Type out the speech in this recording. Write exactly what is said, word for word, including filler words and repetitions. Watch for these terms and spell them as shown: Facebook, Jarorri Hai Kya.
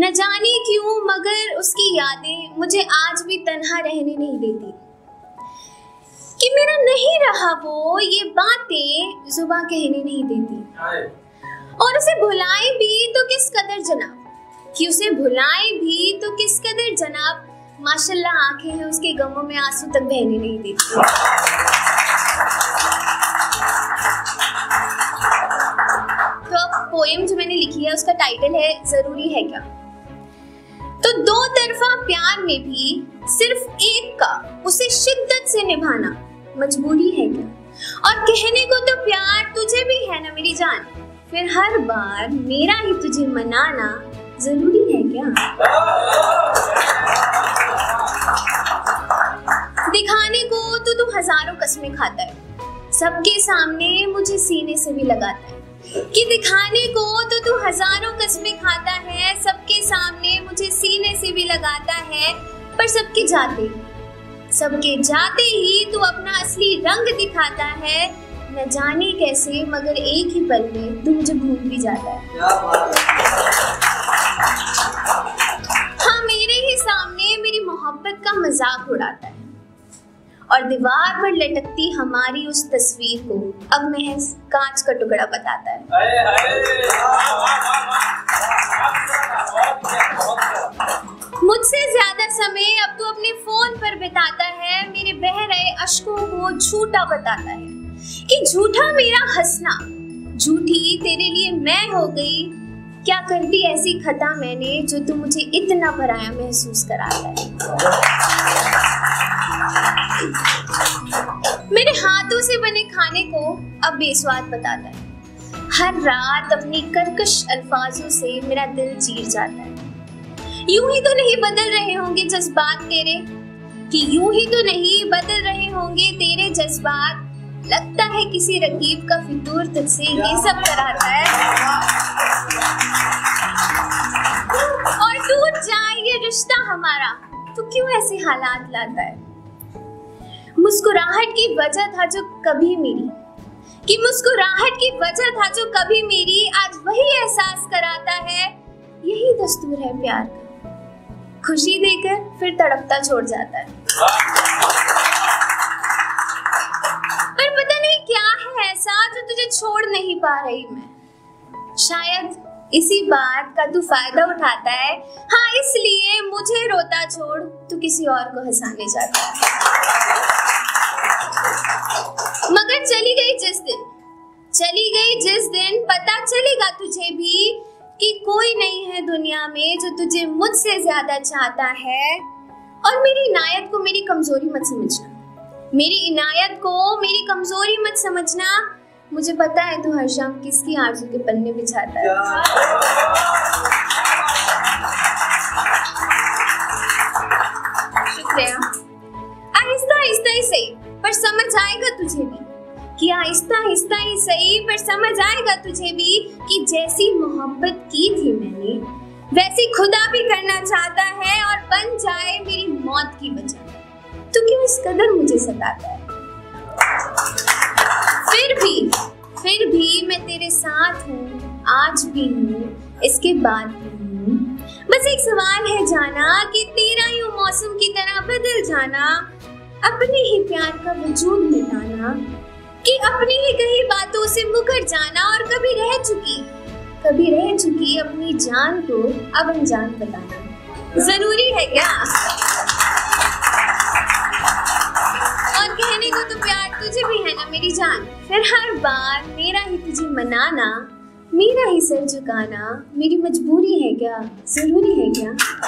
न जाने क्यों मगर उसकी यादें मुझे आज भी तन्हा रहने नहीं देती। कि मेरा नहीं रहा वो ये बातें जुबां कहने नहीं देती। और उसे भुलाए भी तो किस कदर जनाब, कि उसे भुलाए भी तो किस कदर जनाब, माशाल्लाह आंखें हैं उसके गमों में आंसू तक बहने नहीं देती। तो अब पोएम जो मैंने लिखी है उसका टाइटल है जरूरी है क्या। तो दो तरफा प्यार में भी सिर्फ एक का उसे शिद्दत से निभाना मजबूरी है क्या। और कहने को तो प्यार तुझे भी है ना मेरी जान, फिर हर बार मेरा ही तुझे मनाना जरूरी है क्या। दिखाने को तो तू हजारों कसमें खाता है, सबके सामने मुझे सीने से भी लगाता है। कि दिखाने को तो तू हजारों कसमें खाता है, सबके सामने मुझे सीने से भी लगाता है। पर सबके जाते सबके जाते ही तू अपना असली रंग दिखाता है। न जाने कैसे मगर एक ही पल में तू मुझे भूल भी जाता है। हाँ, मेरे ही सामने मेरी मोहब्बत का मजाक उड़ाता है। और दीवार पर लटकती हमारी उस तस्वीर को अब महज कांच का टुकड़ा बताता है। मुझसे ज्यादा समय अब तू अपने फोन पर बिताता है, मेरे बह रहे अश्कों को झूठा बताता है। कि झूठा मेरा हंसना, झूठी तेरे लिए मैं हो गई। क्या कर दी ऐसी खता मैंने जो तू मुझे इतना पराया महसूस कराता है। मेरे हाथों से बने खाने को अब बेस्वाद बताता है। हर रात अपनी कर्कश अल्फाजों से मेरा दिल चीर जाता है। यूं ही तो नहीं बदल रहे होंगे जज्बात तेरे, कि यूं ही तो नहीं बदल रहे होंगे तेरे जज्बात। लगता है किसी रकीब का फितूर तुझसे ये सब कराता है। और टूट जाए ये रिश्ता हमारा तो क्यों ऐसे हालात लाता है। मुस्कुराहट की वजह था जो कभी मेरी, कि मुस्कुराहट की वजह था जो कभी मेरी, आज वही एहसास कराता है। यही दस्तूर है प्यार का, खुशी देकर फिर तड़पता छोड़ जाता है। पर पता नहीं क्या है ऐसा जो तुझे छोड़ नहीं पा रही मैं। शायद इसी बात का तू फायदा उठाता है। हाँ, इसलिए मुझे रोता छोड़ तू किसी और को हंसाने जाता है। मगर चली गई जिस दिन, चली गई जिस दिन पता चलेगा तुझे भी कि कोई नहीं है दुनिया में जो तुझे मुझसे ज्यादा चाहता है। और मेरी इनायत को मेरी कमजोरी मत समझना, मेरी इनायत को मेरी कमजोरी मत समझना। मुझे पता है तू हर शाम किसकी आरज़ू के पन्ने बिछाता है। शुक्रिया। आहिस्ता आहिस्ता ही सही पर समझ आएगा तुझे भी, कि आहिस्ता आहिस्ता ही सही पर समझ आएगा तुझे भी, कि जैसी मोहब्बत की थी मैंने वैसी खुदा भी करना चाहता है। और बन जाए मेरी मौत की वजह, तू क्यों इस कदर मुझे सताता है। फिर भी फिर भी मैं तेरे साथ हूँ, आज भी हूँ, इसके बाद भी हूँ। बस एक सवाल है जाना, कि तेरा यूं मौसम की तरह बदल जाना, अपने ही प्यार का वजूद मिटाना। कि अपनी ही कही बातों से मुकर जाना, और कभी रह चुकी कभी रह चुकी अपनी जान को अब अनजान बताना जरूरी है क्या। कहने को तो प्यार तुझे भी है ना मेरी जान, फिर हर बार मेरा ही तुझे मनाना, मेरा ही सर झुकाना, मेरी मजबूरी है क्या, जरूरी है क्या।